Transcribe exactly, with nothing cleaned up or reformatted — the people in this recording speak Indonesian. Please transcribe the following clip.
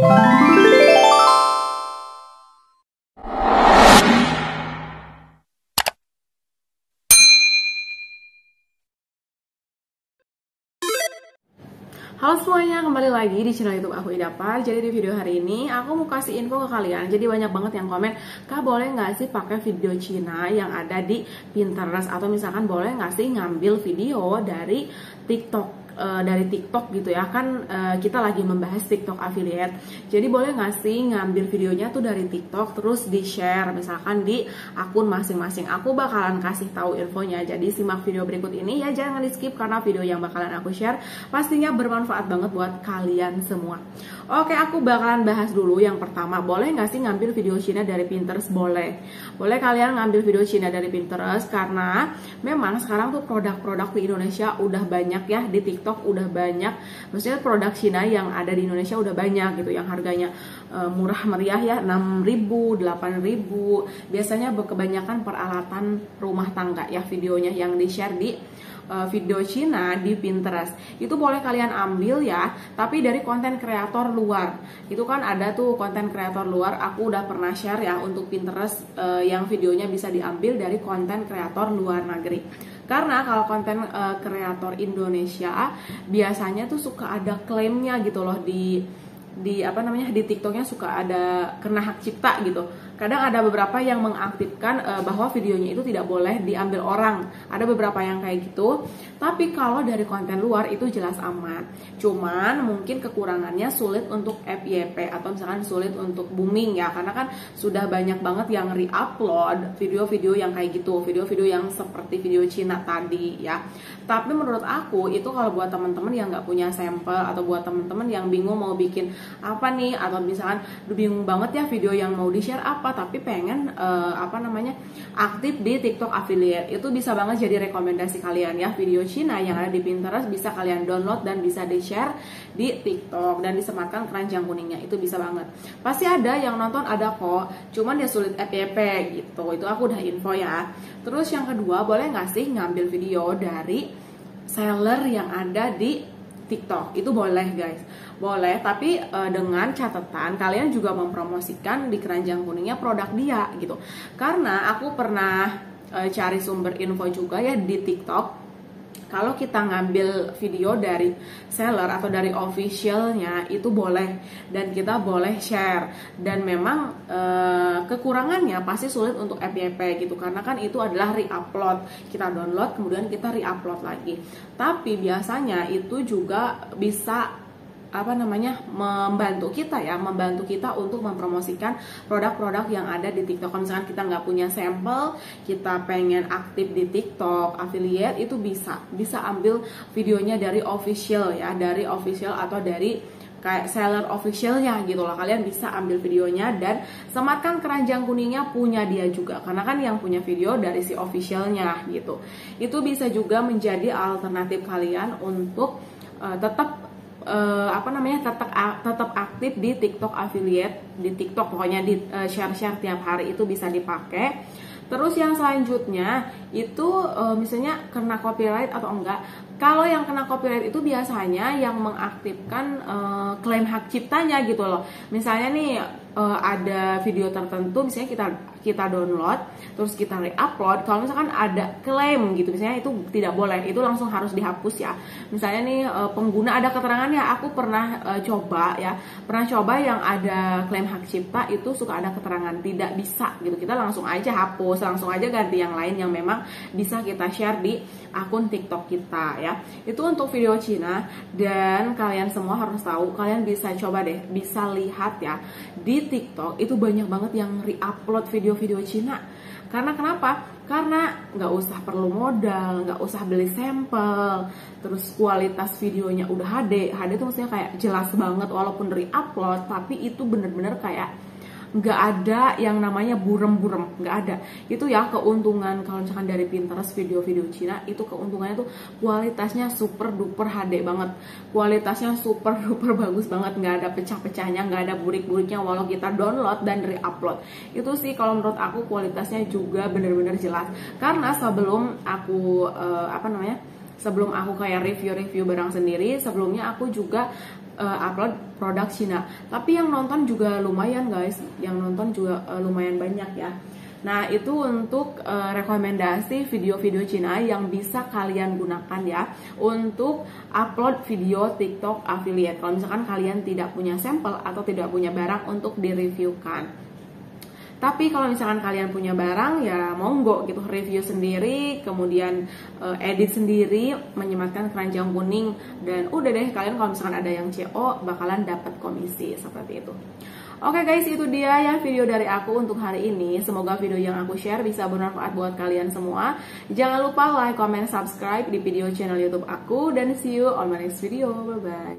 Halo semuanya, kembali lagi di channel YouTube aku Ida Par. Jadi di video hari ini aku mau kasih info ke kalian. Jadi banyak banget yang komen, "Kak, boleh nggak sih pakai video Cina yang ada di Pinterest, atau misalkan boleh nggak sih ngambil video dari TikTok?" Dari TikTok gitu ya, kan kita lagi membahas TikTok affiliate. Jadi boleh nggak sih ngambil videonya tuh dari TikTok terus di share misalkan di akun masing-masing. Aku bakalan kasih tahu infonya. Jadi simak video berikut ini ya, jangan di skip karena video yang bakalan aku share pastinya bermanfaat banget buat kalian semua. Oke, aku bakalan bahas dulu yang pertama, boleh nggak sih ngambil video Cina dari Pinterest? Boleh. Boleh kalian ngambil video Cina dari Pinterest karena memang sekarang tuh produk-produk di Indonesia udah banyak ya di TikTok. Udah banyak, maksudnya produk Cina yang ada di Indonesia udah banyak gitu, yang harganya uh, murah meriah ya, enam ribu, delapan ribu. Biasanya kebanyakan peralatan rumah tangga ya videonya yang di-share di uh, video Cina di Pinterest. Itu boleh kalian ambil ya, tapi dari konten kreator luar. Itu kan ada tuh konten kreator luar, aku udah pernah share ya untuk Pinterest uh, yang videonya bisa diambil dari konten kreator luar negeri. Karena kalau konten kreator uh, Indonesia biasanya tuh suka ada klaimnya gitu loh di di apa namanya di TikToknya, suka ada kena hak cipta gitu. Kadang ada beberapa yang mengaktifkan uh, bahwa videonya itu tidak boleh diambil orang. Ada beberapa yang kayak gitu. Tapi kalau dari konten luar itu jelas aman. Cuman mungkin kekurangannya sulit untuk F Y P atau misalkan sulit untuk booming ya. Karena kan sudah banyak banget yang re-upload video-video yang kayak gitu, video-video yang seperti video Cina tadi ya. Tapi menurut aku itu kalau buat teman-teman yang nggak punya sampel, atau buat teman-teman yang bingung mau bikin apa nih, atau misalkan bingung banget ya video yang mau di share apa tapi pengen uh, apa namanya aktif di TikTok affiliate, itu bisa banget jadi rekomendasi kalian ya. Video Cina yang ada di Pinterest bisa kalian download dan bisa di share di TikTok dan disematkan keranjang kuningnya, itu bisa banget. Pasti ada yang nonton, ada kok, cuman dia sulit F Y P gitu. Itu aku udah info ya. Terus yang kedua, boleh nggak sih ngambil video dari seller yang ada di TikTok? Itu boleh guys, boleh, tapi e, dengan catatan kalian juga mempromosikan di keranjang kuningnya produk dia gitu. Karena aku pernah e, cari sumber info juga ya di TikTok, kalau kita ngambil video dari seller atau dari officialnya itu boleh, dan kita boleh share. Dan memang e, kekurangannya pasti sulit untuk F Y P gitu, karena kan itu adalah re-upload, kita download kemudian kita re-upload lagi. Tapi biasanya itu juga bisa apa namanya membantu kita ya, membantu kita untuk mempromosikan produk-produk yang ada di TikTok. Kalau misalkan kita nggak punya sampel, kita pengen aktif di TikTok affiliate, itu bisa bisa ambil videonya dari official ya, dari official atau dari kayak seller officialnya gitu loh. Kalian bisa ambil videonya dan sematkan keranjang kuningnya punya dia juga, karena kan yang punya video dari si officialnya gitu. Itu bisa juga menjadi alternatif kalian untuk uh, tetap Uh, apa namanya tetap tetap aktif di TikTok affiliate, di TikTok pokoknya di uh, share-share tiap hari, itu bisa dipakai. Terus yang selanjutnya itu uh, misalnya kena copyright atau enggak. Kalau yang kena copyright itu biasanya yang mengaktifkan uh, klaim hak ciptanya gitu loh. Misalnya nih uh, ada video tertentu, misalnya kita kita download terus kita re-upload, kalau misalkan ada klaim gitu misalnya, itu tidak boleh, itu langsung harus dihapus ya. Misalnya nih uh, pengguna ada keterangannya, aku pernah uh, coba ya, pernah coba yang ada klaim hak cipta itu suka ada keterangan tidak bisa gitu. Kita langsung aja hapus, langsung aja ganti yang lain yang memang bisa kita share di akun TikTok kita ya. Itu untuk video Cina. Dan kalian semua harus tahu, kalian bisa coba deh, bisa lihat ya di TikTok itu banyak banget yang re-upload video-video Cina. Karena kenapa? Karena nggak usah perlu modal, nggak usah beli sampel, terus kualitas videonya udah H D. H D itu maksudnya kayak jelas banget walaupun re-upload, tapi itu bener-bener kayak nggak ada yang namanya burem-burem, nggak ada. Itu ya keuntungan kalau misalkan dari Pinterest video-video Cina, itu keuntungannya tuh kualitasnya super duper H D banget, kualitasnya super duper bagus banget, nggak ada pecah-pecahnya, nggak ada burik-buriknya walau kita download dan re-upload. Itu sih kalau menurut aku kualitasnya juga bener-bener jelas. Karena sebelum aku uh, apa namanya sebelum aku kayak review-review barang sendiri, sebelumnya aku juga uh, upload produk Cina. Tapi yang nonton juga lumayan guys, yang nonton juga uh, lumayan banyak ya. Nah itu untuk uh, rekomendasi video-video Cina yang bisa kalian gunakan ya untuk upload video TikTok affiliate kalau misalkan kalian tidak punya sampel atau tidak punya barang untuk direviewkan. Tapi kalau misalkan kalian punya barang ya monggo gitu, review sendiri, kemudian uh, edit sendiri, menyematkan keranjang kuning, dan udah deh kalian kalau misalkan ada yang C O bakalan dapat komisi seperti itu. Oke guys, itu dia ya video dari aku untuk hari ini. Semoga video yang aku share bisa bermanfaat buat kalian semua. Jangan lupa like, comment, subscribe di video channel YouTube aku, dan see you on my next video. Bye bye.